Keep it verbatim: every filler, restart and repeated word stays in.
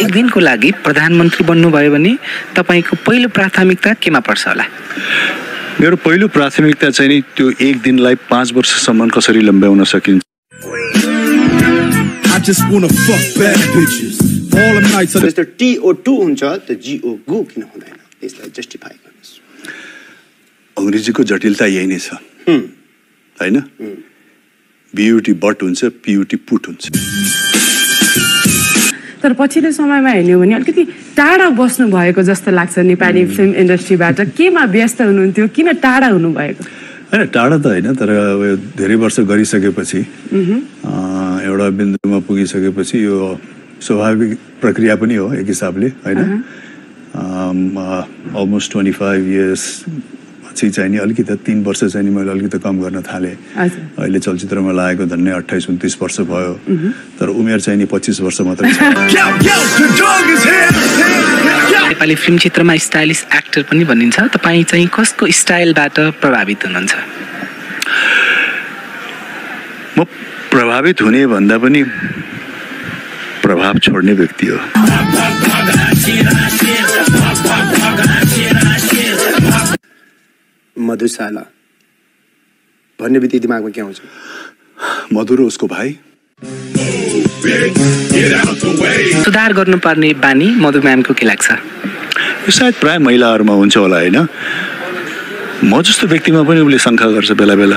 एक दिन को लागि प्रधानमन्त्री बन्नु भयो भने तपाईको पहिलो प्राथमिकता केमा पर्छ होला? मेरो पहिलो प्राथमिकता चाहिँ नि त्यो एक दिनलाई पाँच वर्षसम्म कसरी लम्ब्याउन सकिन्छ। I just wanna fuck bad bitches all the night so Mister T O two हुन्छ त G O गु किन हुँदैन? त्यसलाई जस्टिफाई गर्नुस्। अंग्रेजीको जटिलता यही नै छ। हम हैन? ब्युटी बट हुन्छ, ब्युटी पुट हुन्छ। तर पछिल्लो समयमा हेर्नु भने अलिकति टाढा बस्नु भएको जस्तो लाग्छ नेपाली फिल्म इन्डस्ट्रीबाट। केमा व्यस्त हुनुहुन्थ्यो, किन टाढा हुनु भएको? हैन टाढा त हैन, तर धेरै वर्ष गरिसकेपछि अ एउटा बिन्दुमा पुगिसकेपछि यो स्वाभाविक प्रक्रिया पनि हो एक हिसाबले, हैन? अम अलमोस्ट twenty-five years पछि चाहिँ नि अलिकति तीन वर्ष चाहिँ नि मैले अलिकति कम गर्न थाले। अहिले चलचित्रमा लागेको धन्ने अट्ठाइस उन्तिस वर्ष भयो, तर उमेर चाहिँ नि पच्चीस वर्ष मात्रै छ। नेपाली फिल्म क्षेत्रमा स्टाइलिश एक्टर पनि भनिन्छ, तपाई चाहिँ कसको स्टाइलबाट प्रभावित हुनुहुन्छ? म प्रभावित हुने भन्दा पनि प्रभाव छोड्ने व्यक्ति हो। मधुशाला भन्ने बित्तिकै दिमागमा के आउँछ? मधुर उसको भाइ। सुधार गर्नुपर्ने बानी मधु म्यामको के लाग्छ? यो सायद प्राय महिलाहरूमा हुन्छ होला, हैन? म जस्तो व्यक्तिमा पनि उले शंका गर्छ बेला बेला।